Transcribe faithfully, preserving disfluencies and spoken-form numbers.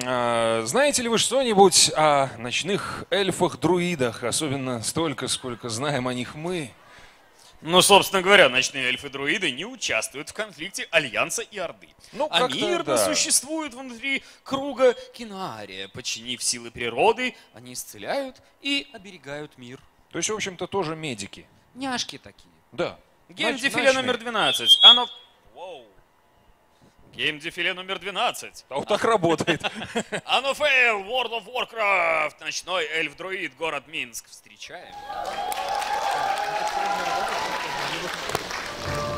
Знаете ли вы что-нибудь о ночных эльфах-друидах, особенно столько, сколько знаем о них мы? Ну, собственно говоря, ночные эльфы-друиды не участвуют в конфликте Альянса и Орды. Ну, а мирно да. существуют внутри круга Кенуария. Подчинив силы природы, они исцеляют и оберегают мир. То есть, в общем-то, тоже медики. Няшки такие. Да. Гейм-дефиле номер двенадцать. Оно... Воу. Гейм-дефиле номер двенадцать. А вот так работает. AnoFail, World of Warcraft, ночной эльф-друид, город Минск. Встречаем. Thank you.